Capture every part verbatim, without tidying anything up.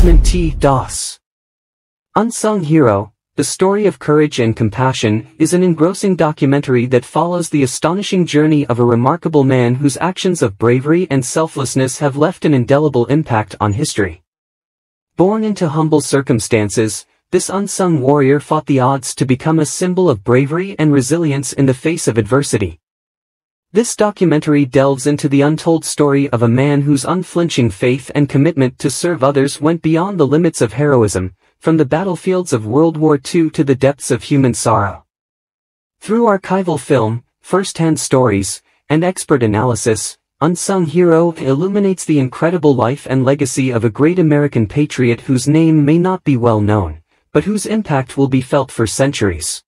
Desmond T. Doss. Unsung Hero, The Story of Courage and Compassion is an engrossing documentary that follows the astonishing journey of a remarkable man whose actions of bravery and selflessness have left an indelible impact on history. Born into humble circumstances, this unsung warrior fought the odds to become a symbol of bravery and resilience in the face of adversity. This documentary delves into the untold story of a man whose unflinching faith and commitment to serve others went beyond the limits of heroism, from the battlefields of World War Two to the depths of human sorrow. Through archival film, first-hand stories, and expert analysis, Unsung Hero illuminates the incredible life and legacy of a great American patriot whose name may not be well known, but whose impact will be felt for centuries.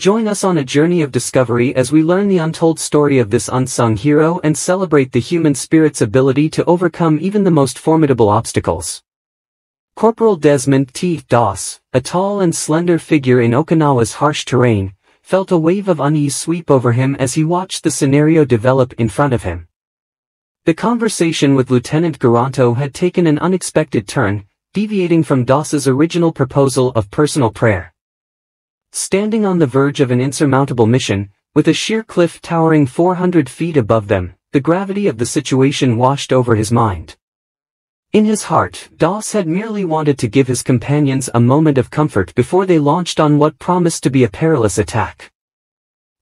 Join us on a journey of discovery as we learn the untold story of this unsung hero and celebrate the human spirit's ability to overcome even the most formidable obstacles. Corporal Desmond T. Doss, a tall and slender figure in Okinawa's harsh terrain, felt a wave of unease sweep over him as he watched the scenario develop in front of him. The conversation with Lieutenant Garanto had taken an unexpected turn, deviating from Doss's original proposal of personal prayer. Standing on the verge of an insurmountable mission, with a sheer cliff towering four hundred feet above them, the gravity of the situation washed over his mind. In his heart, Doss had merely wanted to give his companions a moment of comfort before they launched on what promised to be a perilous attack.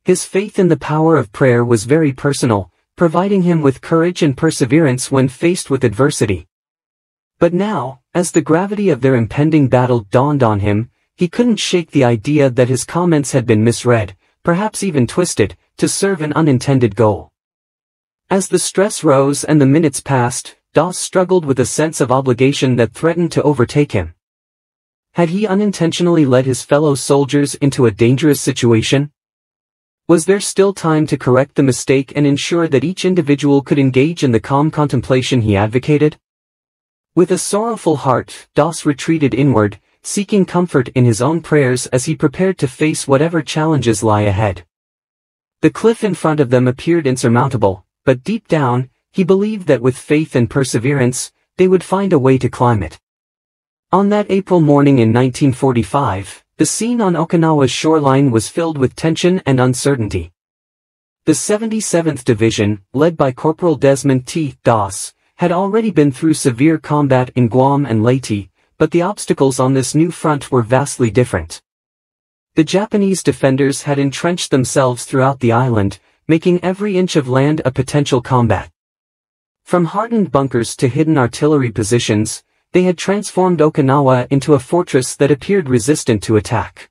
His faith in the power of prayer was very personal, providing him with courage and perseverance when faced with adversity. But now, as the gravity of their impending battle dawned on him, he couldn't shake the idea that his comments had been misread, perhaps even twisted, to serve an unintended goal. As the stress rose and the minutes passed, Doss struggled with a sense of obligation that threatened to overtake him. Had he unintentionally led his fellow soldiers into a dangerous situation? Was there still time to correct the mistake and ensure that each individual could engage in the calm contemplation he advocated? With a sorrowful heart, Doss retreated inward, seeking comfort in his own prayers as he prepared to face whatever challenges lie ahead. The cliff in front of them appeared insurmountable, but deep down, he believed that with faith and perseverance, they would find a way to climb it. On that April morning in nineteen forty-five, the scene on Okinawa's shoreline was filled with tension and uncertainty. The seventy-seventh Division, led by Corporal Desmond T. Doss, had already been through severe combat in Guam and Leyte, but the obstacles on this new front were vastly different. The Japanese defenders had entrenched themselves throughout the island, making every inch of land a potential combat. From hardened bunkers to hidden artillery positions, they had transformed Okinawa into a fortress that appeared resistant to attack.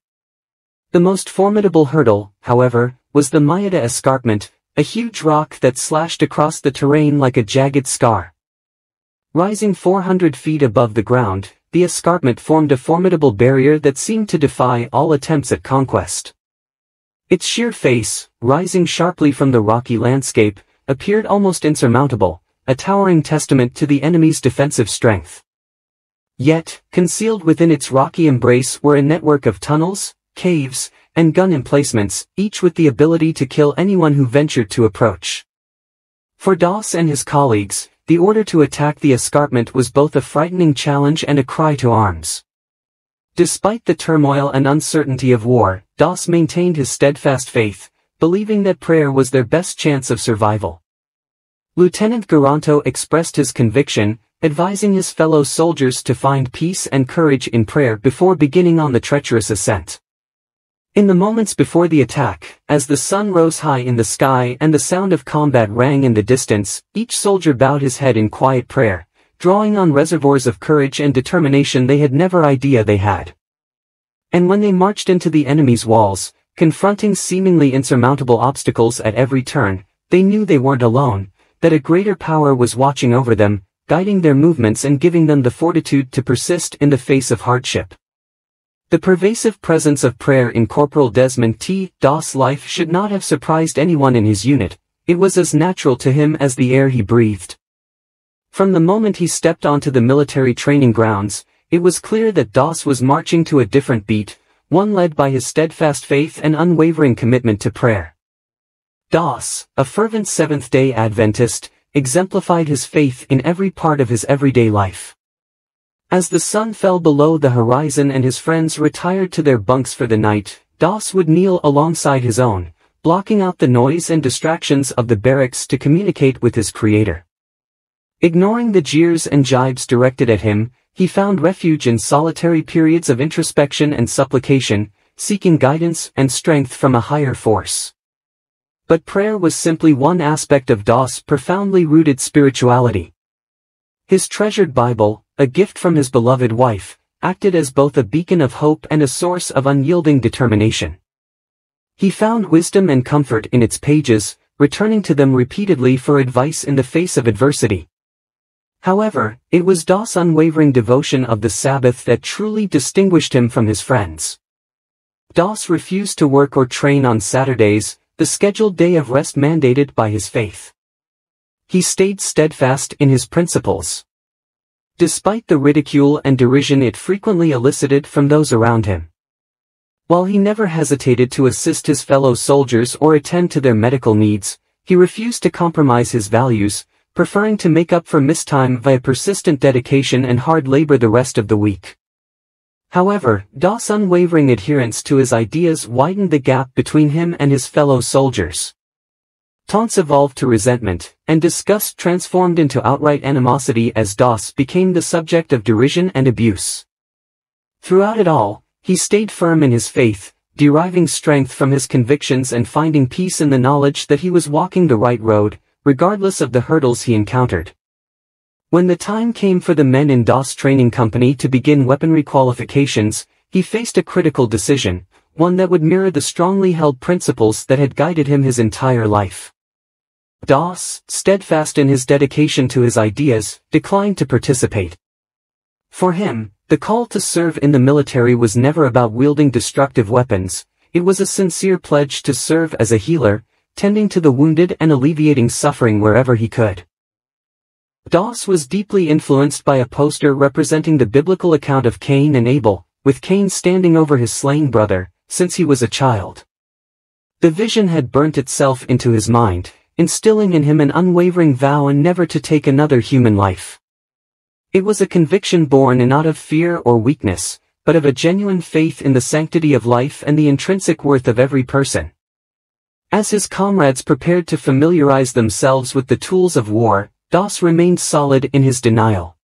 The most formidable hurdle, however, was the Maeda escarpment, a huge rock that slashed across the terrain like a jagged scar. Rising four hundred feet above the ground, the escarpment formed a formidable barrier that seemed to defy all attempts at conquest. Its sheer face, rising sharply from the rocky landscape, appeared almost insurmountable, a towering testament to the enemy's defensive strength. Yet, concealed within its rocky embrace were a network of tunnels, caves, and gun emplacements, each with the ability to kill anyone who ventured to approach. For Doss and his colleagues, the order to attack the escarpment was both a frightening challenge and a cry to arms. Despite the turmoil and uncertainty of war, Doss maintained his steadfast faith, believing that prayer was their best chance of survival. Lieutenant Garanto expressed his conviction, advising his fellow soldiers to find peace and courage in prayer before beginning on the treacherous ascent. In the moments before the attack, as the sun rose high in the sky and the sound of combat rang in the distance, each soldier bowed his head in quiet prayer, drawing on reservoirs of courage and determination they had never idea they had. And when they marched into the enemy's walls, confronting seemingly insurmountable obstacles at every turn, they knew they weren't alone, that a greater power was watching over them, guiding their movements and giving them the fortitude to persist in the face of hardship. The pervasive presence of prayer in Corporal Desmond T. Doss' life should not have surprised anyone in his unit. It was as natural to him as the air he breathed. From the moment he stepped onto the military training grounds, it was clear that Doss was marching to a different beat, one led by his steadfast faith and unwavering commitment to prayer. Doss, a fervent Seventh-day Adventist, exemplified his faith in every part of his everyday life. As the sun fell below the horizon and his friends retired to their bunks for the night, Doss would kneel alongside his own, blocking out the noise and distractions of the barracks to communicate with his creator. Ignoring the jeers and jibes directed at him, he found refuge in solitary periods of introspection and supplication, seeking guidance and strength from a higher force. But prayer was simply one aspect of Doss' profoundly rooted spirituality. His treasured Bible, a gift from his beloved wife, acted as both a beacon of hope and a source of unyielding determination. He found wisdom and comfort in its pages, returning to them repeatedly for advice in the face of adversity. However, it was Doss' unwavering devotion of the Sabbath that truly distinguished him from his friends. Doss refused to work or train on Saturdays, the scheduled day of rest mandated by his faith. He stayed steadfast in his principles, despite the ridicule and derision it frequently elicited from those around him. While he never hesitated to assist his fellow soldiers or attend to their medical needs, he refused to compromise his values, preferring to make up for mistime via persistent dedication and hard labor the rest of the week. However, Doss' unwavering adherence to his ideas widened the gap between him and his fellow soldiers. Taunts evolved to resentment, and disgust transformed into outright animosity as Doss became the subject of derision and abuse. Throughout it all, he stayed firm in his faith, deriving strength from his convictions and finding peace in the knowledge that he was walking the right road, regardless of the hurdles he encountered. When the time came for the men in Doss Training Company to begin weaponry qualifications, he faced a critical decision, one that would mirror the strongly held principles that had guided him his entire life. Doss, steadfast in his dedication to his ideas, declined to participate. For him, the call to serve in the military was never about wielding destructive weapons, it was a sincere pledge to serve as a healer, tending to the wounded and alleviating suffering wherever he could. Doss was deeply influenced by a poster representing the biblical account of Cain and Abel, with Cain standing over his slain brother, since he was a child. The vision had burnt itself into his mind, instilling in him an unwavering vow and never to take another human life. It was a conviction born not of fear or weakness, but of a genuine faith in the sanctity of life and the intrinsic worth of every person. As his comrades prepared to familiarize themselves with the tools of war, Doss remained solid in his denial.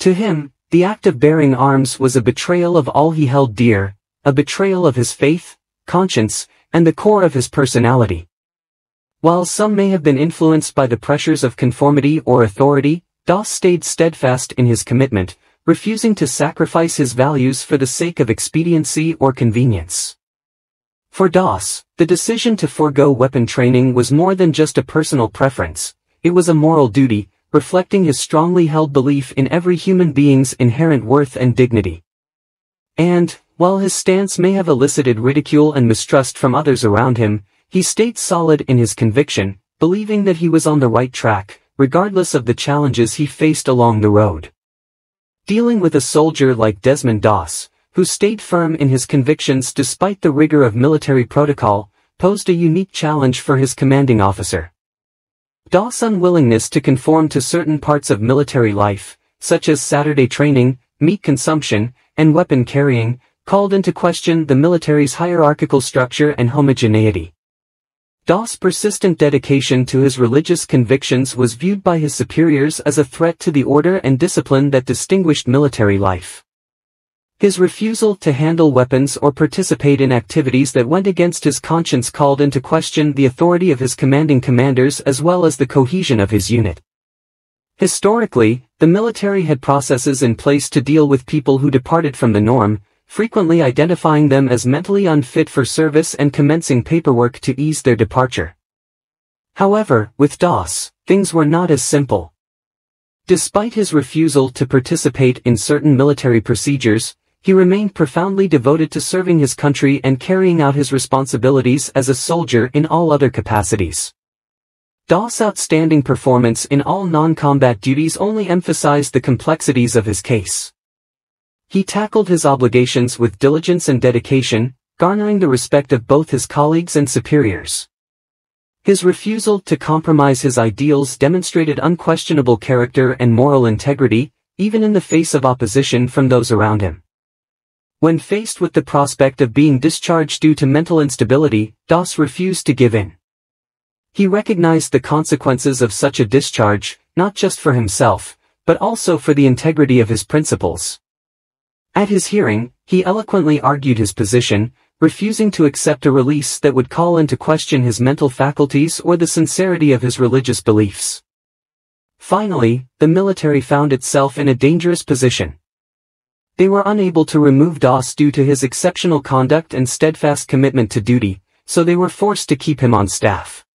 To him, the act of bearing arms was a betrayal of all he held dear, a betrayal of his faith, conscience, and the core of his personality. While some may have been influenced by the pressures of conformity or authority, Doss stayed steadfast in his commitment, refusing to sacrifice his values for the sake of expediency or convenience. For Doss, the decision to forego weapon training was more than just a personal preference, it was a moral duty, reflecting his strongly held belief in every human being's inherent worth and dignity. And, while his stance may have elicited ridicule and mistrust from others around him, he stayed solid in his conviction, believing that he was on the right track, regardless of the challenges he faced along the road. Dealing with a soldier like Desmond Doss, who stayed firm in his convictions despite the rigor of military protocol, posed a unique challenge for his commanding officer. Doss' unwillingness to conform to certain parts of military life, such as Saturday training, meat consumption, and weapon carrying, called into question the military's hierarchical structure and homogeneity. Doss' persistent dedication to his religious convictions was viewed by his superiors as a threat to the order and discipline that distinguished military life. His refusal to handle weapons or participate in activities that went against his conscience called into question the authority of his commanding commanders as well as the cohesion of his unit. Historically, the military had processes in place to deal with people who departed from the norm, frequently identifying them as mentally unfit for service and commencing paperwork to ease their departure. However, with Doss, things were not as simple. Despite his refusal to participate in certain military procedures, he remained profoundly devoted to serving his country and carrying out his responsibilities as a soldier in all other capacities. Doss' outstanding performance in all non-combat duties only emphasized the complexities of his case. He tackled his obligations with diligence and dedication, garnering the respect of both his colleagues and superiors. His refusal to compromise his ideals demonstrated unquestionable character and moral integrity, even in the face of opposition from those around him. When faced with the prospect of being discharged due to mental instability, Doss refused to give in. He recognized the consequences of such a discharge, not just for himself, but also for the integrity of his principles. At his hearing, he eloquently argued his position, refusing to accept a release that would call into question his mental faculties or the sincerity of his religious beliefs. Finally, the military found itself in a dangerous position. They were unable to remove Doss due to his exceptional conduct and steadfast commitment to duty, so they were forced to keep him on staff.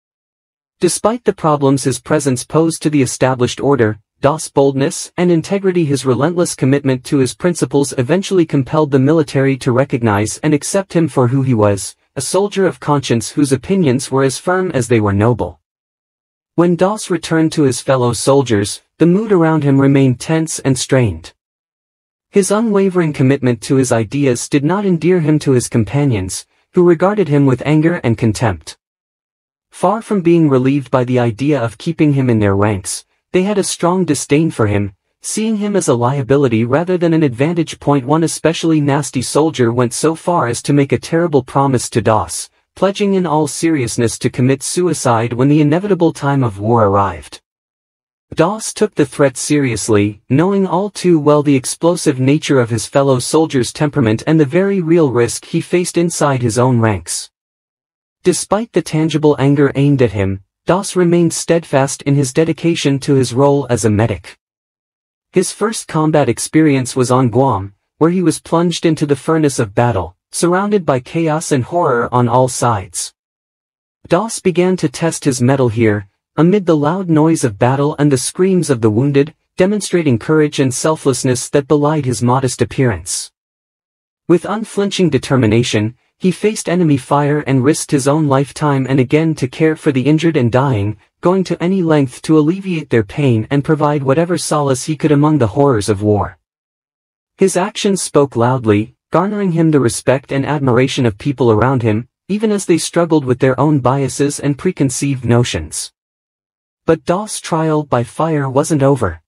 Despite the problems his presence posed to the established order, Doss' boldness and integrity, his relentless commitment to his principles, eventually compelled the military to recognize and accept him for who he was, a soldier of conscience whose opinions were as firm as they were noble. When Doss returned to his fellow soldiers, the mood around him remained tense and strained. His unwavering commitment to his ideas did not endear him to his companions, who regarded him with anger and contempt. Far from being relieved by the idea of keeping him in their ranks, they had a strong disdain for him, seeing him as a liability rather than an advantage. One especially nasty soldier went so far as to make a terrible promise to Doss, pledging in all seriousness to commit suicide when the inevitable time of war arrived. Doss took the threat seriously, knowing all too well the explosive nature of his fellow soldiers' temperament and the very real risk he faced inside his own ranks. Despite the tangible anger aimed at him, Doss remained steadfast in his dedication to his role as a medic. His first combat experience was on Guam, where he was plunged into the furnace of battle, surrounded by chaos and horror on all sides. Doss began to test his mettle here, amid the loud noise of battle and the screams of the wounded, demonstrating courage and selflessness that belied his modest appearance. With unflinching determination, he faced enemy fire and risked his own life time and again to care for the injured and dying, going to any length to alleviate their pain and provide whatever solace he could among the horrors of war. His actions spoke loudly, garnering him the respect and admiration of people around him, even as they struggled with their own biases and preconceived notions. But Doss' trial by fire wasn't over.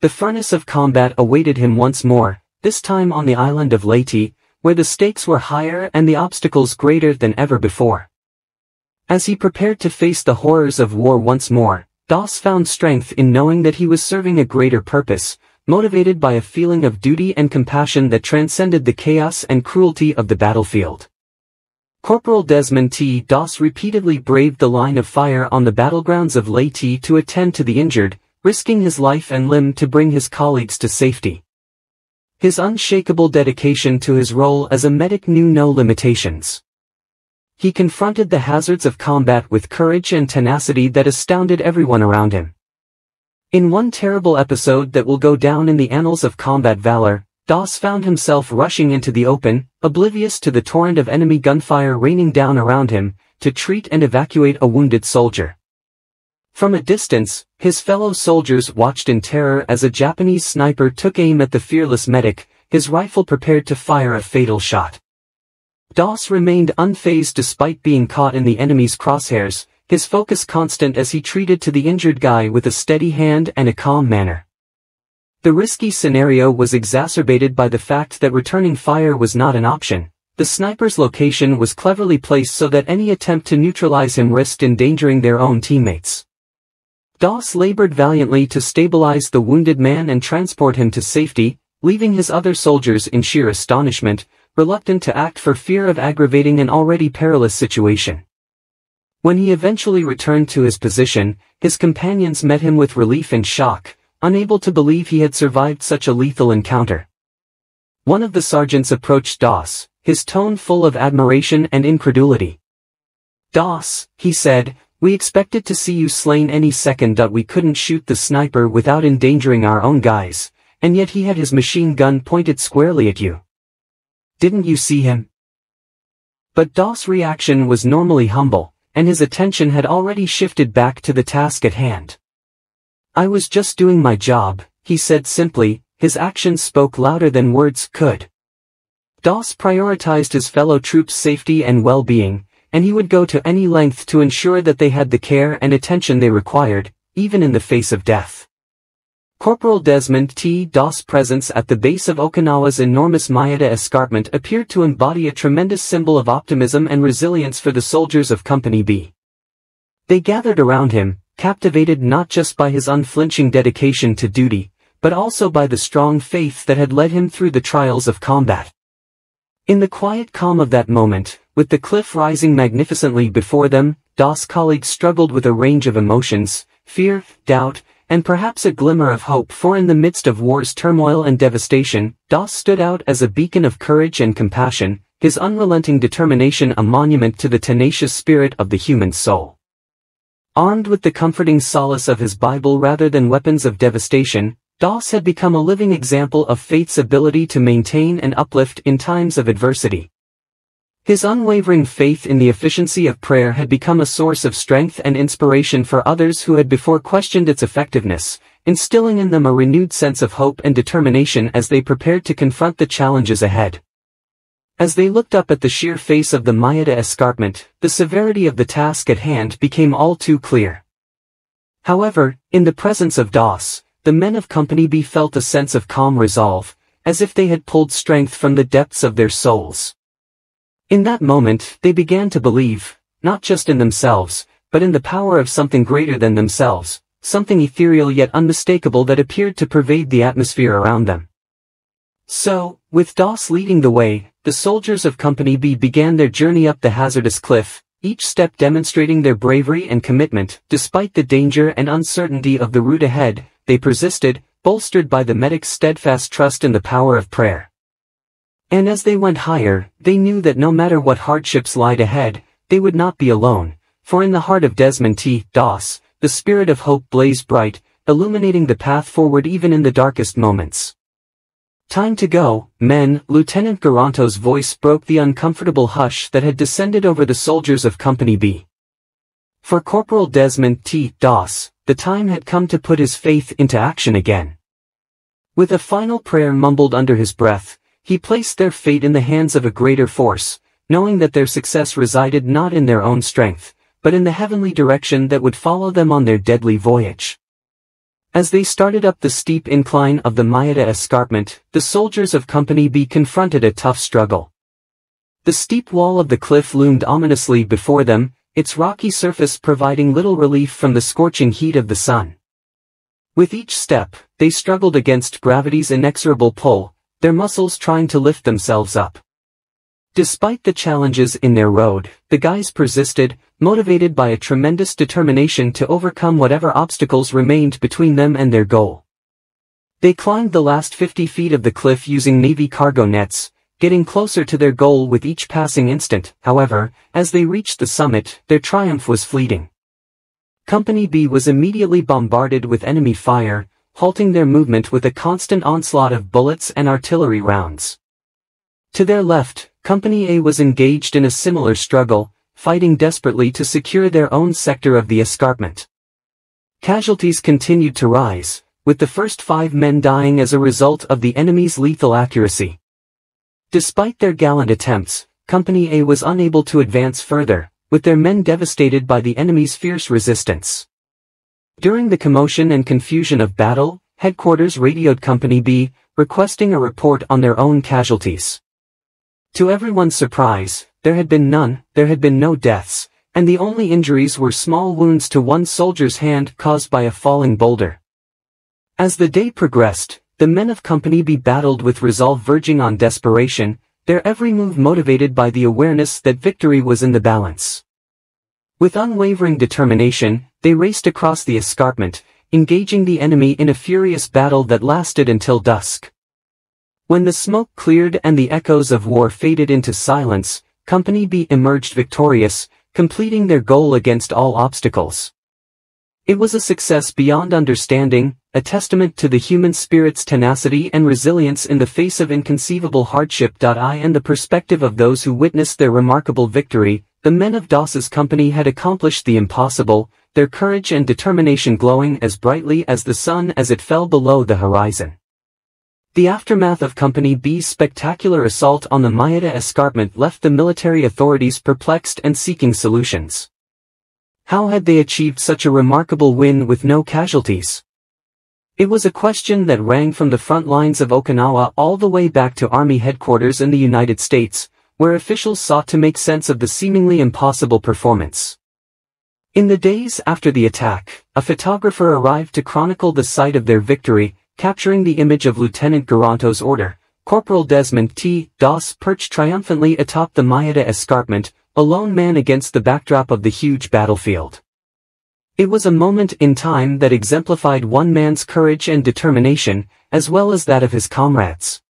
The furnace of combat awaited him once more, this time on the island of Leyte, where the stakes were higher and the obstacles greater than ever before. As he prepared to face the horrors of war once more, Doss found strength in knowing that he was serving a greater purpose, motivated by a feeling of duty and compassion that transcended the chaos and cruelty of the battlefield. Corporal Desmond T. Doss repeatedly braved the line of fire on the battlegrounds of Leyte to attend to the injured, risking his life and limb to bring his colleagues to safety. His unshakable dedication to his role as a medic knew no limitations. He confronted the hazards of combat with courage and tenacity that astounded everyone around him. In one terrible episode that will go down in the annals of combat valor, Doss found himself rushing into the open, oblivious to the torrent of enemy gunfire raining down around him, to treat and evacuate a wounded soldier. From a distance, his fellow soldiers watched in terror as a Japanese sniper took aim at the fearless medic, his rifle prepared to fire a fatal shot. Doss remained unfazed despite being caught in the enemy's crosshairs, his focus constant as he treated to the injured guy with a steady hand and a calm manner. The risky scenario was exacerbated by the fact that returning fire was not an option. The sniper's location was cleverly placed so that any attempt to neutralize him risked endangering their own teammates. Doss labored valiantly to stabilize the wounded man and transport him to safety, leaving his other soldiers in sheer astonishment, reluctant to act for fear of aggravating an already perilous situation. When he eventually returned to his position, his companions met him with relief and shock, unable to believe he had survived such a lethal encounter. One of the sergeants approached Doss, his tone full of admiration and incredulity. "Doss," he said, "we expected to see you slain any second. We couldn't shoot the sniper without endangering our own guys, and yet he had his machine gun pointed squarely at you. Didn't you see him?" But Doss' reaction was normally humble, and his attention had already shifted back to the task at hand. "I was just doing my job," he said simply, his actions spoke louder than words could. Doss prioritized his fellow troops' safety and well-being, and he would go to any length to ensure that they had the care and attention they required, even in the face of death. Corporal Desmond T. Doss' presence at the base of Okinawa's enormous Maeda escarpment appeared to embody a tremendous symbol of optimism and resilience for the soldiers of Company B. They gathered around him, captivated not just by his unflinching dedication to duty, but also by the strong faith that had led him through the trials of combat. In the quiet calm of that moment, with the cliff rising magnificently before them, Doss' colleagues struggled with a range of emotions, fear, doubt, and perhaps a glimmer of hope, for in the midst of war's turmoil and devastation, Doss stood out as a beacon of courage and compassion, his unrelenting determination a monument to the tenacious spirit of the human soul. Armed with the comforting solace of his Bible rather than weapons of devastation, Doss had become a living example of faith's ability to maintain and uplift in times of adversity. His unwavering faith in the efficiency of prayer had become a source of strength and inspiration for others who had before questioned its effectiveness, instilling in them a renewed sense of hope and determination as they prepared to confront the challenges ahead. As they looked up at the sheer face of the Maeda escarpment, the severity of the task at hand became all too clear. However, in the presence of Doss, the men of Company B felt a sense of calm resolve, as if they had pulled strength from the depths of their souls. In that moment, they began to believe, not just in themselves, but in the power of something greater than themselves, something ethereal yet unmistakable that appeared to pervade the atmosphere around them. So, with Doss leading the way, the soldiers of Company B began their journey up the hazardous cliff, each step demonstrating their bravery and commitment. Despite the danger and uncertainty of the route ahead, they persisted, bolstered by the medic's steadfast trust in the power of prayer. And as they went higher, they knew that no matter what hardships lied ahead, they would not be alone, for in the heart of Desmond T. Doss, the spirit of hope blazed bright, illuminating the path forward even in the darkest moments. "Time to go, men," Lieutenant Garanto's voice broke the uncomfortable hush that had descended over the soldiers of Company B. For Corporal Desmond T. Doss, the time had come to put his faith into action again. With a final prayer mumbled under his breath, he placed their fate in the hands of a greater force, knowing that their success resided not in their own strength, but in the heavenly direction that would follow them on their deadly voyage. As they started up the steep incline of the Maeda escarpment, the soldiers of Company B confronted a tough struggle. The steep wall of the cliff loomed ominously before them, its rocky surface providing little relief from the scorching heat of the sun. With each step, they struggled against gravity's inexorable pull, their muscles trying to lift themselves up. Despite the challenges in their road, the guys persisted, motivated by a tremendous determination to overcome whatever obstacles remained between them and their goal. They climbed the last fifty feet of the cliff using Navy cargo nets, getting closer to their goal with each passing instant. However, as they reached the summit, their triumph was fleeting. Company B was immediately bombarded with enemy fire, halting their movement with a constant onslaught of bullets and artillery rounds. To their left, Company A was engaged in a similar struggle, fighting desperately to secure their own sector of the escarpment. Casualties continued to rise, with the first five men dying as a result of the enemy's lethal accuracy. Despite their gallant attempts, Company A was unable to advance further, with their men devastated by the enemy's fierce resistance. During the commotion and confusion of battle, headquarters radioed Company B, requesting a report on their own casualties. To everyone's surprise, there had been none. There had been no deaths, and the only injuries were small wounds to one soldier's hand caused by a falling boulder. As the day progressed, the men of Company B battled with resolve verging on desperation, their every move motivated by the awareness that victory was in the balance. With unwavering determination, they raced across the escarpment, engaging the enemy in a furious battle that lasted until dusk. When the smoke cleared and the echoes of war faded into silence, Company B emerged victorious, completing their goal against all obstacles. It was a success beyond understanding, a testament to the human spirit's tenacity and resilience in the face of inconceivable hardship. I and the perspective of those who witnessed their remarkable victory, the men of Doss's company had accomplished the impossible, their courage and determination glowing as brightly as the sun as it fell below the horizon. The aftermath of Company B's spectacular assault on the Maeda escarpment left the military authorities perplexed and seeking solutions. How had they achieved such a remarkable win with no casualties? It was a question that rang from the front lines of Okinawa all the way back to Army headquarters in the United States, where officials sought to make sense of the seemingly impossible performance. In the days after the attack, a photographer arrived to chronicle the sight of their victory, capturing the image of Lieutenant Garanto's order, Corporal Desmond T. Doss perched triumphantly atop the Maeda escarpment, a lone man against the backdrop of the huge battlefield. It was a moment in time that exemplified one man's courage and determination, as well as that of his comrades.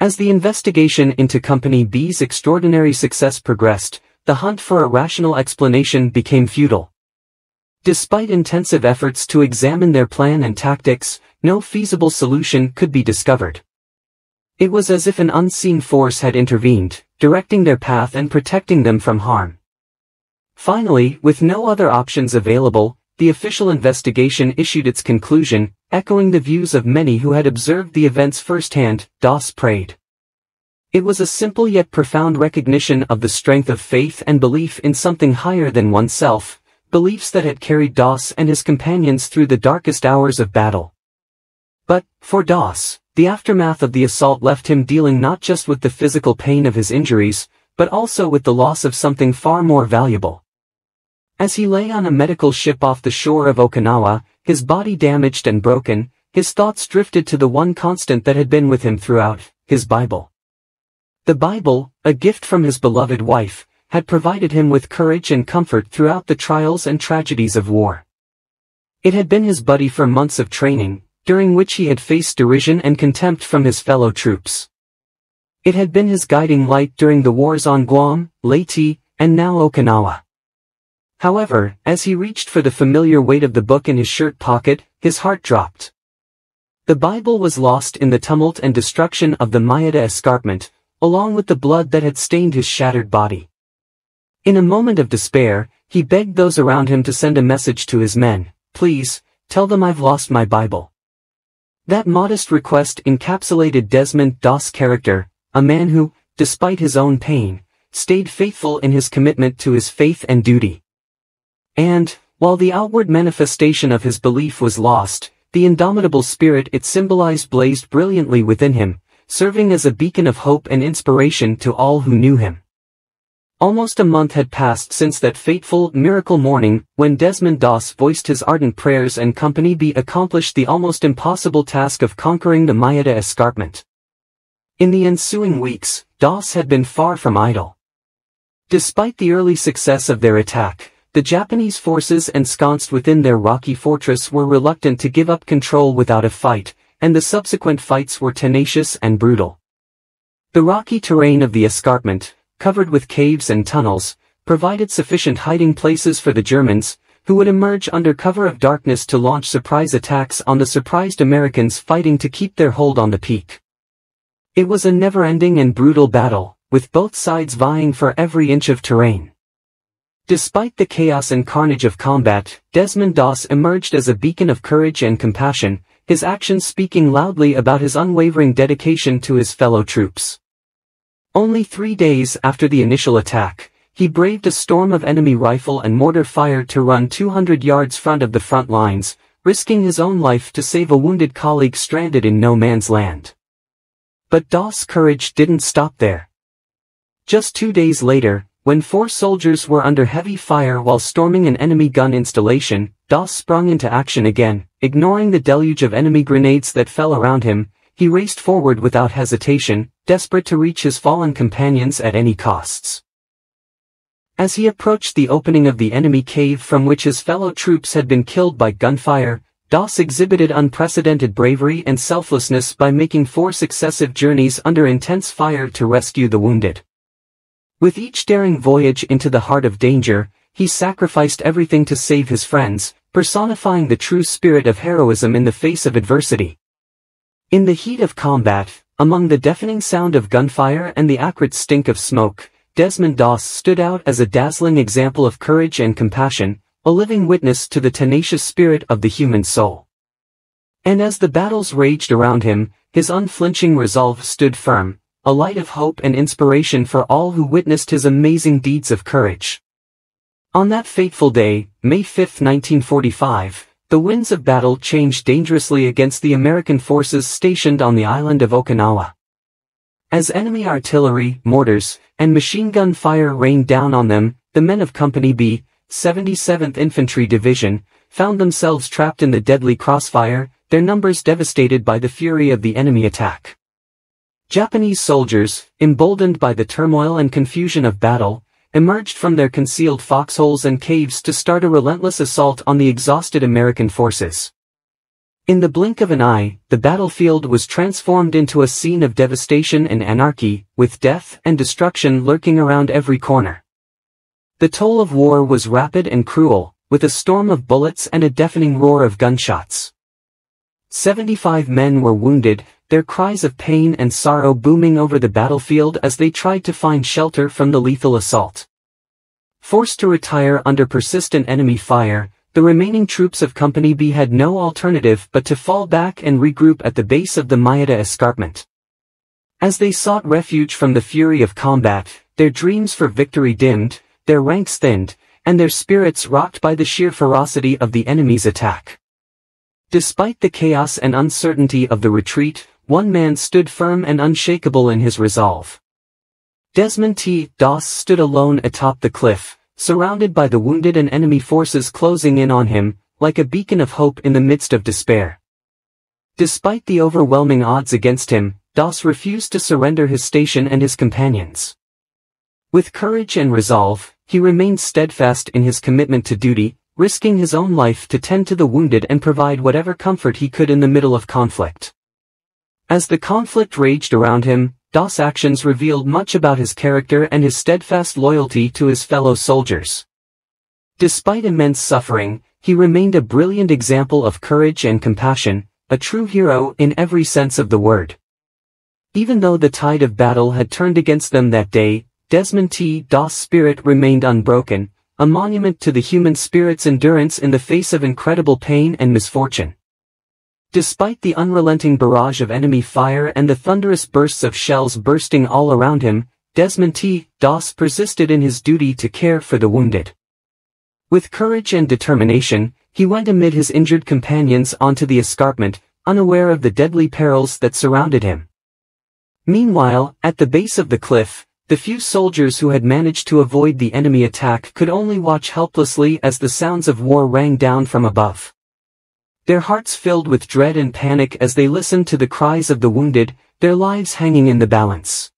As the investigation into Company B's extraordinary success progressed, the hunt for a rational explanation became futile. Despite intensive efforts to examine their plan and tactics, no feasible solution could be discovered. It was as if an unseen force had intervened, directing their path and protecting them from harm. Finally, with no other options available, the official investigation issued its conclusion, echoing the views of many who had observed the events firsthand, Doss prayed. It was a simple yet profound recognition of the strength of faith and belief in something higher than oneself, beliefs that had carried Doss and his companions through the darkest hours of battle. But, for Doss, the aftermath of the assault left him dealing not just with the physical pain of his injuries, but also with the loss of something far more valuable. As he lay on a medical ship off the shore of Okinawa, his body damaged and broken, his thoughts drifted to the one constant that had been with him throughout, his Bible. The Bible, a gift from his beloved wife, had provided him with courage and comfort throughout the trials and tragedies of war. It had been his buddy for months of training, during which he had faced derision and contempt from his fellow troops. It had been his guiding light during the wars on Guam, Leyte, and now Okinawa. However, as he reached for the familiar weight of the book in his shirt pocket, his heart dropped. The Bible was lost in the tumult and destruction of the Maeda escarpment, along with the blood that had stained his shattered body. In a moment of despair, he begged those around him to send a message to his men, "Please, tell them I've lost my Bible." That modest request encapsulated Desmond Doss' character, a man who, despite his own pain, stayed faithful in his commitment to his faith and duty. And, while the outward manifestation of his belief was lost, the indomitable spirit it symbolized blazed brilliantly within him, serving as a beacon of hope and inspiration to all who knew him. Almost a month had passed since that fateful miracle morning when Desmond Doss voiced his ardent prayers and Company B accomplished the almost impossible task of conquering the Maeda escarpment. In the ensuing weeks, Doss had been far from idle. Despite the early success of their attack, the Japanese forces ensconced within their rocky fortress were reluctant to give up control without a fight, and the subsequent fights were tenacious and brutal. The rocky terrain of the escarpment, covered with caves and tunnels, provided sufficient hiding places for the Germans, who would emerge under cover of darkness to launch surprise attacks on the surprised Americans fighting to keep their hold on the peak. It was a never-ending and brutal battle, with both sides vying for every inch of terrain. Despite the chaos and carnage of combat, Desmond Doss emerged as a beacon of courage and compassion, his actions speaking loudly about his unwavering dedication to his fellow troops. Only three days after the initial attack, he braved a storm of enemy rifle and mortar fire to run two hundred yards front of the front lines, risking his own life to save a wounded colleague stranded in no man's land. But Doss' courage didn't stop there. Just two days later, when four soldiers were under heavy fire while storming an enemy gun installation, Doss sprung into action again, ignoring the deluge of enemy grenades that fell around him. He raced forward without hesitation, desperate to reach his fallen companions at any costs. As he approached the opening of the enemy cave from which his fellow troops had been killed by gunfire, Doss exhibited unprecedented bravery and selflessness by making four successive journeys under intense fire to rescue the wounded. With each daring voyage into the heart of danger, he sacrificed everything to save his friends, personifying the true spirit of heroism in the face of adversity. In the heat of combat, among the deafening sound of gunfire and the acrid stink of smoke, Desmond Doss stood out as a dazzling example of courage and compassion, a living witness to the tenacious spirit of the human soul. And as the battles raged around him, his unflinching resolve stood firm, a light of hope and inspiration for all who witnessed his amazing deeds of courage. On that fateful day, May fifth, nineteen forty-five, The winds of battle changed dangerously against the American forces stationed on the island of Okinawa. As enemy artillery, mortars, and machine gun fire rained down on them, the men of Company B, seventy-seventh Infantry Division, found themselves trapped in the deadly crossfire, their numbers devastated by the fury of the enemy attack. Japanese soldiers, emboldened by the turmoil and confusion of battle, emerged from their concealed foxholes and caves to start a relentless assault on the exhausted American forces. In the blink of an eye, the battlefield was transformed into a scene of devastation and anarchy, with death and destruction lurking around every corner. The toll of war was rapid and cruel, with a storm of bullets and a deafening roar of gunshots. Seventy-five men were wounded, their cries of pain and sorrow booming over the battlefield as they tried to find shelter from the lethal assault. Forced to retire under persistent enemy fire, the remaining troops of Company B had no alternative but to fall back and regroup at the base of the Maeda escarpment. As they sought refuge from the fury of combat, their dreams for victory dimmed, their ranks thinned, and their spirits rocked by the sheer ferocity of the enemy's attack. Despite the chaos and uncertainty of the retreat, one man stood firm and unshakable in his resolve. Desmond T. Doss stood alone atop the cliff, surrounded by the wounded and enemy forces closing in on him, like a beacon of hope in the midst of despair. Despite the overwhelming odds against him, Doss refused to surrender his station and his companions. With courage and resolve, he remained steadfast in his commitment to duty, risking his own life to tend to the wounded and provide whatever comfort he could in the middle of conflict. As the conflict raged around him, Doss' actions revealed much about his character and his steadfast loyalty to his fellow soldiers. Despite immense suffering, he remained a brilliant example of courage and compassion, a true hero in every sense of the word. Even though the tide of battle had turned against them that day, Desmond T. Doss' spirit remained unbroken, a monument to the human spirit's endurance in the face of incredible pain and misfortune. Despite the unrelenting barrage of enemy fire and the thunderous bursts of shells bursting all around him, Desmond T. Doss persisted in his duty to care for the wounded. With courage and determination, he went amid his injured companions onto the escarpment, unaware of the deadly perils that surrounded him. Meanwhile, at the base of the cliff, the few soldiers who had managed to avoid the enemy attack could only watch helplessly as the sounds of war rang down from above. Their hearts filled with dread and panic as they listened to the cries of the wounded, their lives hanging in the balance.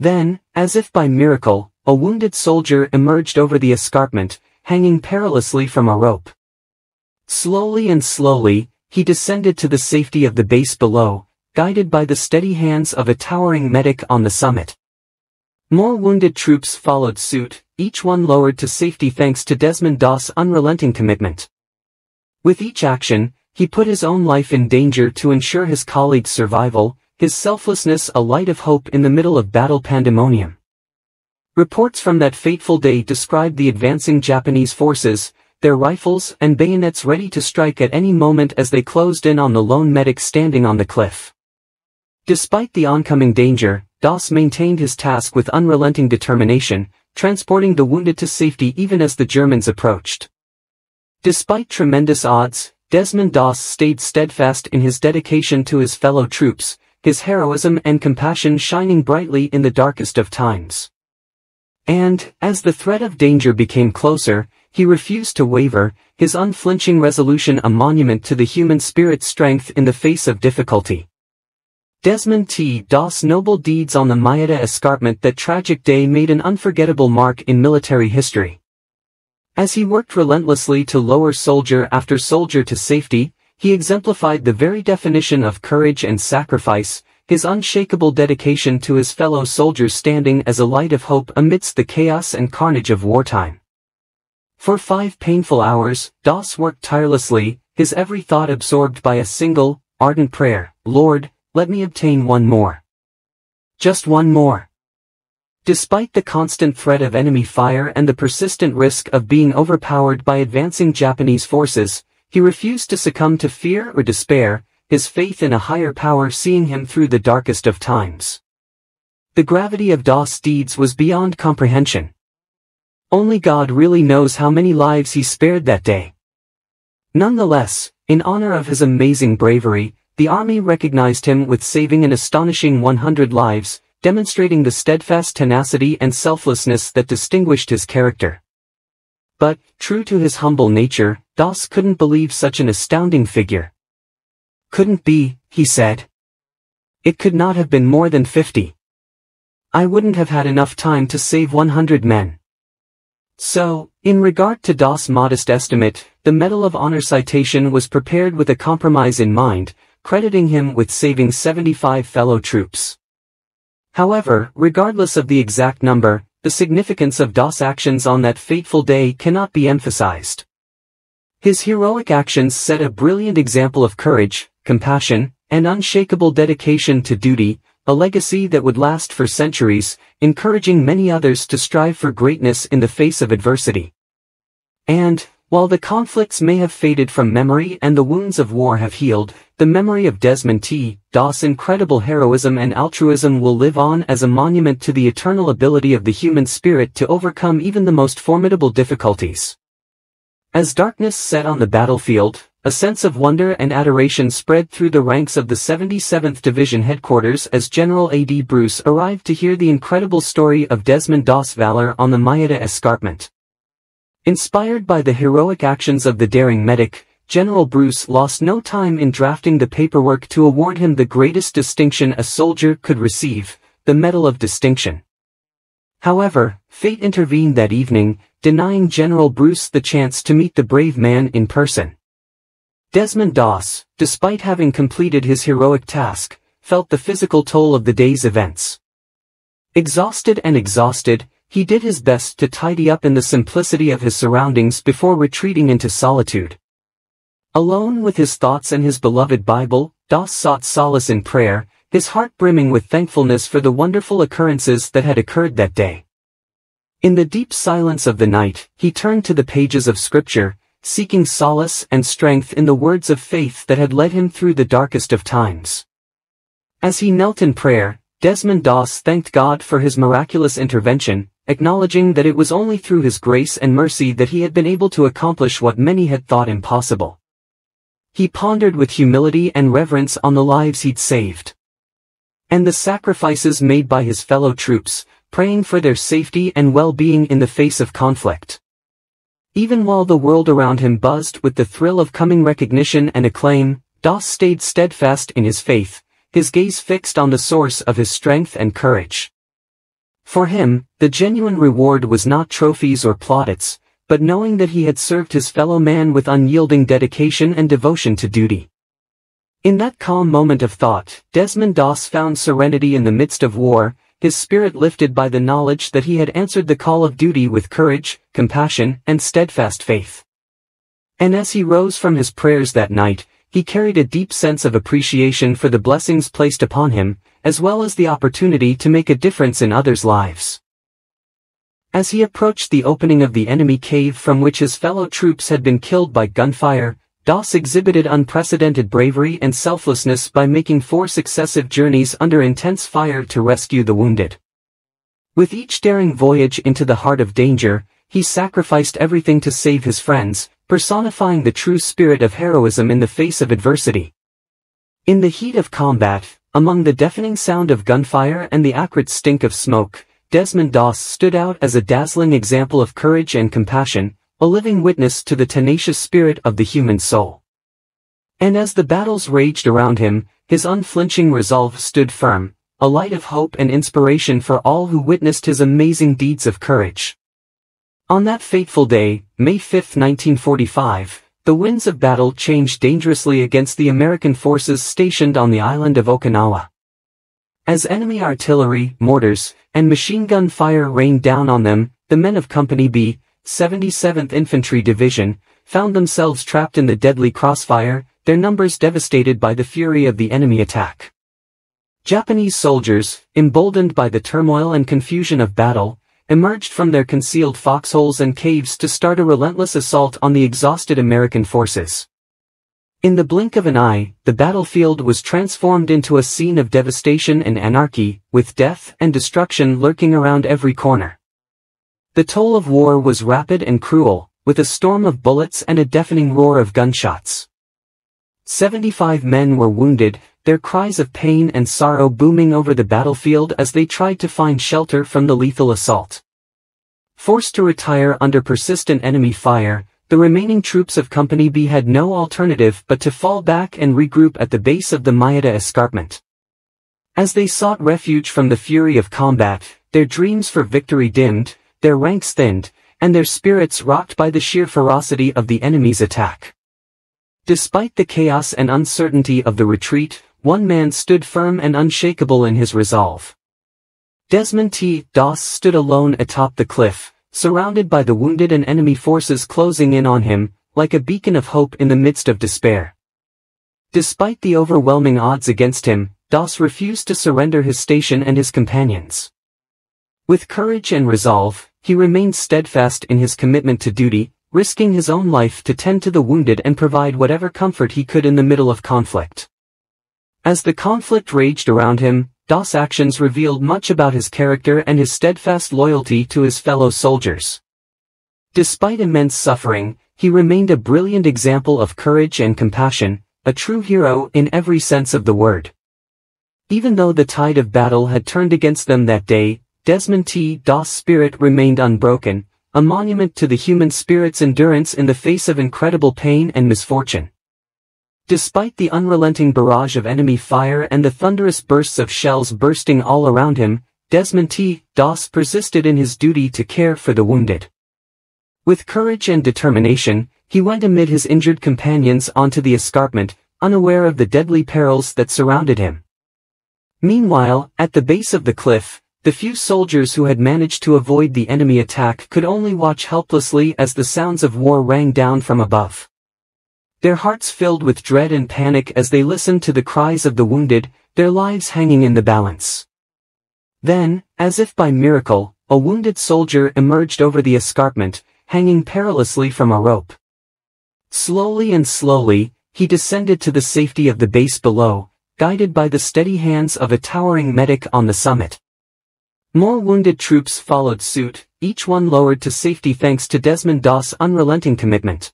Then, as if by miracle, a wounded soldier emerged over the escarpment, hanging perilously from a rope. Slowly and slowly, he descended to the safety of the base below, guided by the steady hands of a towering medic on the summit. More wounded troops followed suit, each one lowered to safety thanks to Desmond Doss' unrelenting commitment. With each action, he put his own life in danger to ensure his colleagues' survival, his selflessness a light of hope in the middle of battle pandemonium. Reports from that fateful day described the advancing Japanese forces, their rifles and bayonets ready to strike at any moment as they closed in on the lone medic standing on the cliff. Despite the oncoming danger, Doss maintained his task with unrelenting determination, transporting the wounded to safety even as the Germans approached. Despite tremendous odds, Desmond Doss stayed steadfast in his dedication to his fellow troops, his heroism and compassion shining brightly in the darkest of times. And, as the threat of danger became closer, he refused to waver, his unflinching resolution a monument to the human spirit's strength in the face of difficulty. Desmond T. Doss' noble deeds on the Maeda escarpment that tragic day made an unforgettable mark in military history. As he worked relentlessly to lower soldier after soldier to safety, he exemplified the very definition of courage and sacrifice, his unshakable dedication to his fellow soldiers standing as a light of hope amidst the chaos and carnage of wartime. For five painful hours, Doss worked tirelessly, his every thought absorbed by a single, ardent prayer: "Lord, let me obtain one more. Just one more." Despite the constant threat of enemy fire and the persistent risk of being overpowered by advancing Japanese forces, he refused to succumb to fear or despair, his faith in a higher power seeing him through the darkest of times. The gravity of Doss' deeds was beyond comprehension. Only God really knows how many lives he spared that day. Nonetheless, in honor of his amazing bravery, the Army recognized him with saving an astonishing one hundred lives, demonstrating the steadfast tenacity and selflessness that distinguished his character. But, true to his humble nature, Doss couldn't believe such an astounding figure. "Couldn't be," he said. "It could not have been more than fifty. I wouldn't have had enough time to save one hundred men." So, in regard to Doss' modest estimate, the Medal of Honor citation was prepared with a compromise in mind, crediting him with saving seventy-five fellow troops. However, regardless of the exact number, the significance of Doss' actions on that fateful day cannot be emphasized. His heroic actions set a brilliant example of courage, compassion, and unshakable dedication to duty, a legacy that would last for centuries, encouraging many others to strive for greatness in the face of adversity. And, while the conflicts may have faded from memory and the wounds of war have healed, the memory of Desmond T. Doss' incredible heroism and altruism will live on as a monument to the eternal ability of the human spirit to overcome even the most formidable difficulties. As darkness set on the battlefield, a sense of wonder and adoration spread through the ranks of the seventy-seventh Division Headquarters as General A D Bruce arrived to hear the incredible story of Desmond Doss' valor on the Maeda escarpment. Inspired by the heroic actions of the daring medic, General Bruce lost no time in drafting the paperwork to award him the greatest distinction a soldier could receive, the Medal of Distinction. However, fate intervened that evening, denying General Bruce the chance to meet the brave man in person. Desmond Doss, despite having completed his heroic task, felt the physical toll of the day's events. Exhausted and exhausted, he did his best to tidy up in the simplicity of his surroundings before retreating into solitude. Alone with his thoughts and his beloved Bible, Doss sought solace in prayer, his heart brimming with thankfulness for the wonderful occurrences that had occurred that day. In the deep silence of the night, he turned to the pages of Scripture, seeking solace and strength in the words of faith that had led him through the darkest of times. As he knelt in prayer, Desmond Doss thanked God for his miraculous intervention, acknowledging that it was only through his grace and mercy that he had been able to accomplish what many had thought impossible. He pondered with humility and reverence on the lives he'd saved, and the sacrifices made by his fellow troops, praying for their safety and well-being in the face of conflict. Even while the world around him buzzed with the thrill of coming recognition and acclaim, Doss stayed steadfast in his faith, his gaze fixed on the source of his strength and courage. For him, the genuine reward was not trophies or plaudits, but knowing that he had served his fellow man with unyielding dedication and devotion to duty. In that calm moment of thought, Desmond Doss found serenity in the midst of war, his spirit lifted by the knowledge that he had answered the call of duty with courage, compassion, and steadfast faith. And as he rose from his prayers that night, he carried a deep sense of appreciation for the blessings placed upon him, as well as the opportunity to make a difference in others' lives. As he approached the opening of the enemy cave from which his fellow troops had been killed by gunfire, Doss exhibited unprecedented bravery and selflessness by making four successive journeys under intense fire to rescue the wounded. With each daring voyage into the heart of danger, he sacrificed everything to save his friends, personifying the true spirit of heroism in the face of adversity. In the heat of combat, among the deafening sound of gunfire and the acrid stink of smoke, Desmond Doss stood out as a dazzling example of courage and compassion, a living witness to the tenacious spirit of the human soul. And as the battles raged around him, his unflinching resolve stood firm, a light of hope and inspiration for all who witnessed his amazing deeds of courage. On that fateful day, May fifth, nineteen forty-five, the winds of battle changed dangerously against the American forces stationed on the island of Okinawa. As enemy artillery, mortars, and machine gun fire rained down on them, the men of Company B, seventy-seventh Infantry Division, found themselves trapped in the deadly crossfire, their numbers devastated by the fury of the enemy attack. Japanese soldiers, emboldened by the turmoil and confusion of battle, emerged from their concealed foxholes and caves to start a relentless assault on the exhausted American forces. In the blink of an eye, the battlefield was transformed into a scene of devastation and anarchy, with death and destruction lurking around every corner. The toll of war was rapid and cruel, with a storm of bullets and a deafening roar of gunshots. Seventy-five men were wounded, their cries of pain and sorrow booming over the battlefield as they tried to find shelter from the lethal assault. Forced to retire under persistent enemy fire, the remaining troops of Company B had no alternative but to fall back and regroup at the base of the Maeda escarpment. As they sought refuge from the fury of combat, their dreams for victory dimmed, their ranks thinned, and their spirits rocked by the sheer ferocity of the enemy's attack. Despite the chaos and uncertainty of the retreat, one man stood firm and unshakable in his resolve. Desmond T. Doss stood alone atop the cliff, surrounded by the wounded and enemy forces closing in on him, like a beacon of hope in the midst of despair. Despite the overwhelming odds against him, Doss refused to surrender his station and his companions. With courage and resolve, he remained steadfast in his commitment to duty, risking his own life to tend to the wounded and provide whatever comfort he could in the middle of conflict. As the conflict raged around him, Doss' actions revealed much about his character and his steadfast loyalty to his fellow soldiers. Despite immense suffering, he remained a brilliant example of courage and compassion, a true hero in every sense of the word. Even though the tide of battle had turned against them that day, Desmond T. Doss' spirit remained unbroken, a monument to the human spirit's endurance in the face of incredible pain and misfortune. Despite the unrelenting barrage of enemy fire and the thunderous bursts of shells bursting all around him, Desmond T. Doss persisted in his duty to care for the wounded. With courage and determination, he went amid his injured companions onto the escarpment, unaware of the deadly perils that surrounded him. Meanwhile, at the base of the cliff, the few soldiers who had managed to avoid the enemy attack could only watch helplessly as the sounds of war rang down from above. Their hearts filled with dread and panic as they listened to the cries of the wounded, their lives hanging in the balance. Then, as if by miracle, a wounded soldier emerged over the escarpment, hanging perilously from a rope. Slowly and slowly, he descended to the safety of the base below, guided by the steady hands of a towering medic on the summit. More wounded troops followed suit, each one lowered to safety thanks to Desmond Doss' unrelenting commitment.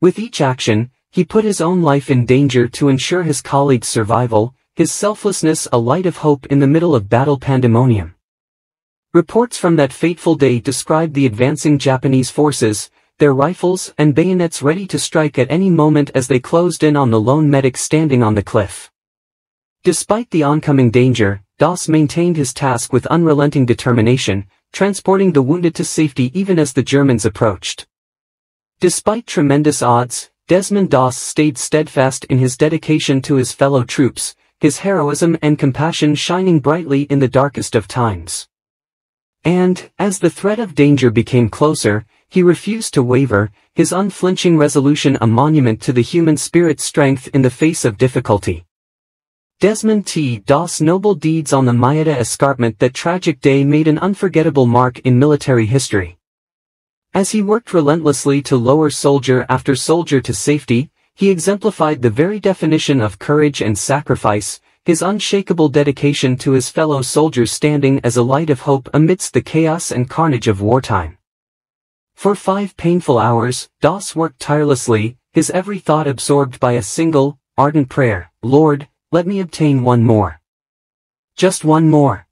With each action, he put his own life in danger to ensure his colleagues' survival, his selflessness a light of hope in the middle of battle pandemonium. Reports from that fateful day described the advancing Japanese forces, their rifles and bayonets ready to strike at any moment as they closed in on the lone medic standing on the cliff. Despite the oncoming danger, Doss maintained his task with unrelenting determination, transporting the wounded to safety even as the Germans approached. Despite tremendous odds, Desmond Doss stayed steadfast in his dedication to his fellow troops, his heroism and compassion shining brightly in the darkest of times. And, as the threat of danger became closer, he refused to waver, his unflinching resolution a monument to the human spirit's strength in the face of difficulty. Desmond T. Doss' noble deeds on the Maeda escarpment that tragic day made an unforgettable mark in military history. As he worked relentlessly to lower soldier after soldier to safety, he exemplified the very definition of courage and sacrifice, his unshakable dedication to his fellow soldiers standing as a light of hope amidst the chaos and carnage of wartime. For five painful hours, Doss worked tirelessly, his every thought absorbed by a single, ardent prayer: "Lord, let me obtain one more. Just one more."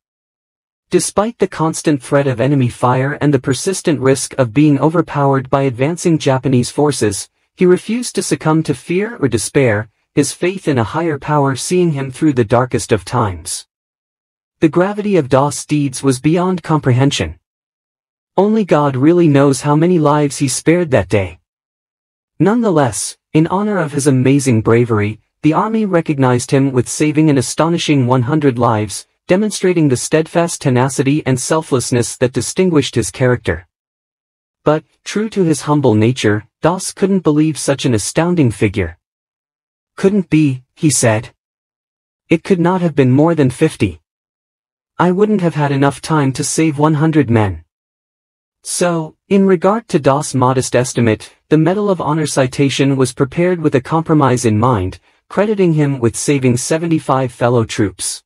Despite the constant threat of enemy fire and the persistent risk of being overpowered by advancing Japanese forces, he refused to succumb to fear or despair, his faith in a higher power seeing him through the darkest of times. The gravity of Doss' deeds was beyond comprehension. Only God really knows how many lives he spared that day. Nonetheless, in honor of his amazing bravery, the Army recognized him with saving an astonishing one hundred lives, demonstrating the steadfast tenacity and selflessness that distinguished his character. But, true to his humble nature, Doss couldn't believe such an astounding figure. "Couldn't be," he said. "It could not have been more than fifty. I wouldn't have had enough time to save one hundred men." So, in regard to Doss' modest estimate, the Medal of Honor citation was prepared with a compromise in mind, crediting him with saving seventy-five fellow troops.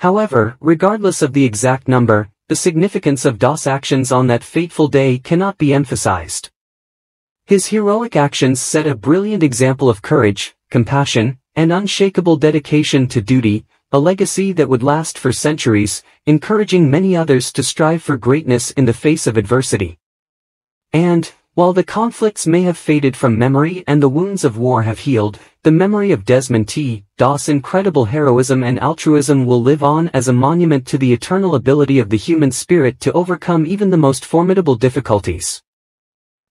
However, regardless of the exact number, the significance of Doss' actions on that fateful day cannot be emphasized. His heroic actions set a brilliant example of courage, compassion, and unshakable dedication to duty, a legacy that would last for centuries, encouraging many others to strive for greatness in the face of adversity. And, while the conflicts may have faded from memory and the wounds of war have healed, the memory of Desmond T. Doss' incredible heroism and altruism will live on as a monument to the eternal ability of the human spirit to overcome even the most formidable difficulties.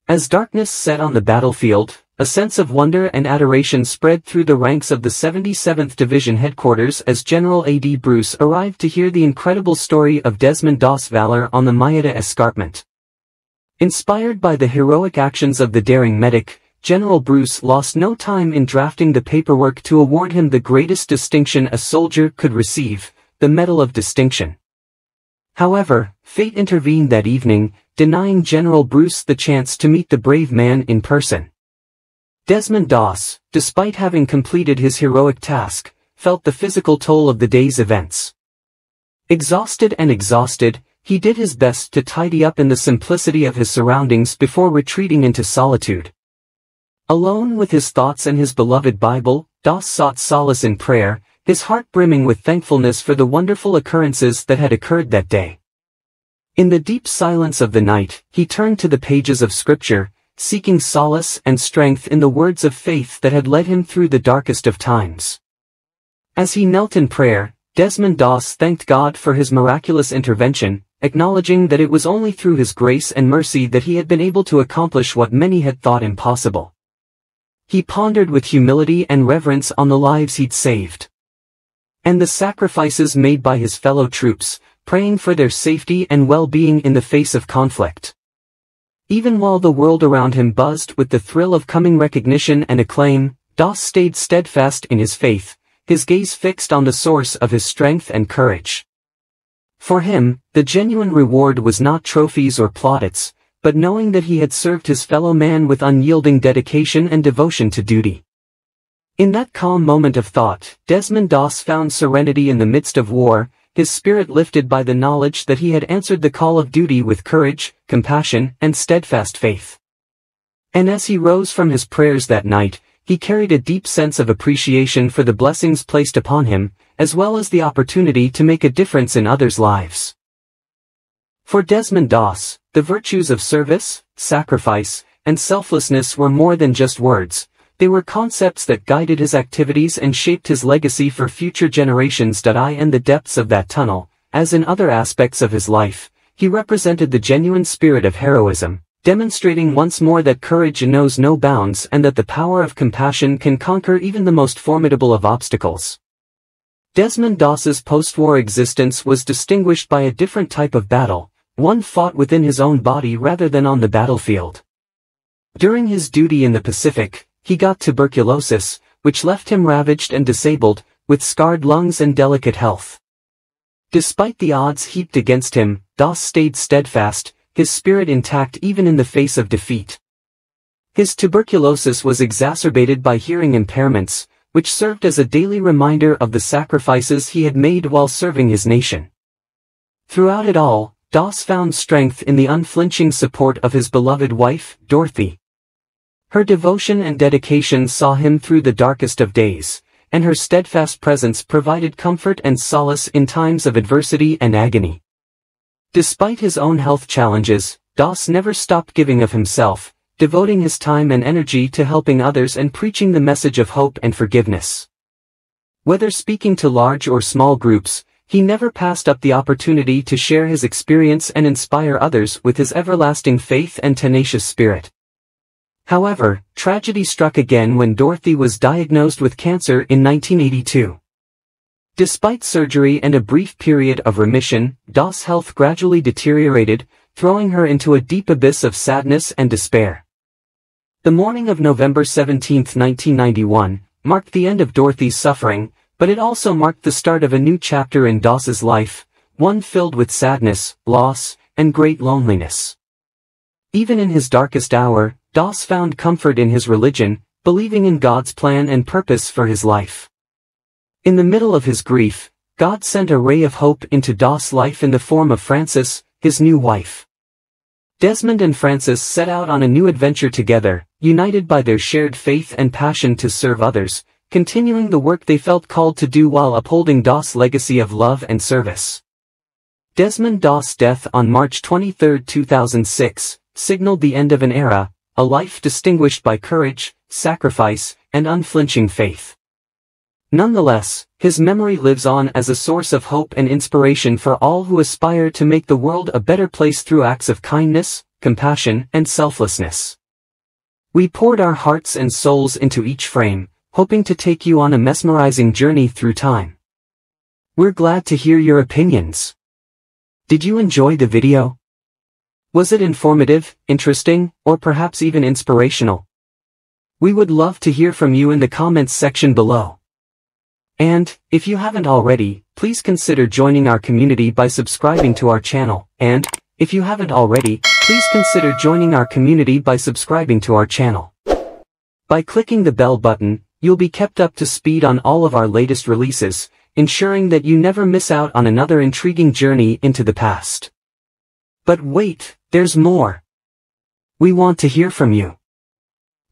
As darkness set on the battlefield, a sense of wonder and adoration spread through the ranks of the seventy-seventh Division headquarters as General A D Bruce arrived to hear the incredible story of Desmond Doss' valor on the Maeda escarpment. Inspired by the heroic actions of the daring medic, General Bruce lost no time in drafting the paperwork to award him the greatest distinction a soldier could receive, the Medal of Distinction. However, fate intervened that evening, denying General Bruce the chance to meet the brave man in person. Desmond Doss, despite having completed his heroic task, felt the physical toll of the day's events. Exhausted and exhausted, he did his best to tidy up in the simplicity of his surroundings before retreating into solitude. Alone with his thoughts and his beloved Bible, Doss sought solace in prayer, his heart brimming with thankfulness for the wonderful occurrences that had occurred that day. In the deep silence of the night, he turned to the pages of Scripture, seeking solace and strength in the words of faith that had led him through the darkest of times. As he knelt in prayer, Desmond Doss thanked God for his miraculous intervention, acknowledging that it was only through his grace and mercy that he had been able to accomplish what many had thought impossible. He pondered with humility and reverence on the lives he'd saved, and the sacrifices made by his fellow troops, praying for their safety and well-being in the face of conflict. Even while the world around him buzzed with the thrill of coming recognition and acclaim, Doss stayed steadfast in his faith, his gaze fixed on the source of his strength and courage. For him, the genuine reward was not trophies or plaudits, but knowing that he had served his fellow man with unyielding dedication and devotion to duty. In that calm moment of thought, Desmond Doss found serenity in the midst of war, his spirit lifted by the knowledge that he had answered the call of duty with courage, compassion, and steadfast faith. And as he rose from his prayers that night, he carried a deep sense of appreciation for the blessings placed upon him, as well as the opportunity to make a difference in others' lives. For Desmond Doss, the virtues of service, sacrifice, and selflessness were more than just words. They were concepts that guided his activities and shaped his legacy for future generations. I and the depths of that tunnel, as in other aspects of his life, he represented the genuine spirit of heroism, demonstrating once more that courage knows no bounds and that the power of compassion can conquer even the most formidable of obstacles. Desmond Doss's post-war existence was distinguished by a different type of battle, one fought within his own body rather than on the battlefield. During his duty in the Pacific, he got tuberculosis, which left him ravaged and disabled, with scarred lungs and delicate health. Despite the odds heaped against him, Doss stayed steadfast, his spirit intact even in the face of defeat. His tuberculosis was exacerbated by hearing impairments, which served as a daily reminder of the sacrifices he had made while serving his nation. Throughout it all, Doss found strength in the unflinching support of his beloved wife, Dorothy. Her devotion and dedication saw him through the darkest of days, and her steadfast presence provided comfort and solace in times of adversity and agony. Despite his own health challenges, Doss never stopped giving of himself, devoting his time and energy to helping others and preaching the message of hope and forgiveness. Whether speaking to large or small groups, he never passed up the opportunity to share his experience and inspire others with his everlasting faith and tenacious spirit. However, tragedy struck again when Dorothy was diagnosed with cancer in nineteen eighty-two. Despite surgery and a brief period of remission, Doss' health gradually deteriorated, throwing her into a deep abyss of sadness and despair. The morning of November seventeenth nineteen ninety-one, marked the end of Dorothy's suffering, but it also marked the start of a new chapter in Doss's life, one filled with sadness, loss, and great loneliness. Even in his darkest hour, Doss found comfort in his religion, believing in God's plan and purpose for his life. In the middle of his grief, God sent a ray of hope into Doss' life in the form of Francis, his new wife. Desmond and Francis set out on a new adventure together, united by their shared faith and passion to serve others, continuing the work they felt called to do while upholding Doss' legacy of love and service. Desmond Doss' death on March twenty-third, two thousand six, signaled the end of an era, a life distinguished by courage, sacrifice, and unflinching faith. Nonetheless, his memory lives on as a source of hope and inspiration for all who aspire to make the world a better place through acts of kindness, compassion, and selflessness. We poured our hearts and souls into each frame, hoping to take you on a mesmerizing journey through time. We're glad to hear your opinions. Did you enjoy the video? Was it informative, interesting, or perhaps even inspirational? We would love to hear from you in the comments section below. And, if you haven't already, please consider joining our community by subscribing to our channel, and, if you haven't already, please consider joining our community by subscribing to our channel. By clicking the bell button, you'll be kept up to speed on all of our latest releases, ensuring that you never miss out on another intriguing journey into the past. But wait, there's more! We want to hear from you.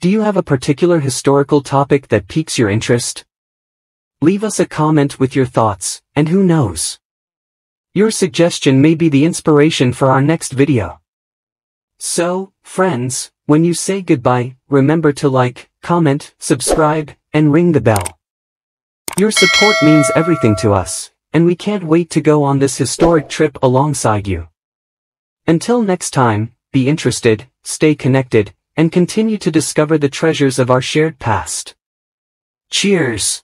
Do you have a particular historical topic that piques your interest? Leave us a comment with your thoughts, and who knows? Your suggestion may be the inspiration for our next video. So, friends, when you say goodbye, remember to like, comment, subscribe, and ring the bell. Your support means everything to us, and we can't wait to go on this historic trip alongside you. Until next time, be interested, stay connected, and continue to discover the treasures of our shared past. Cheers!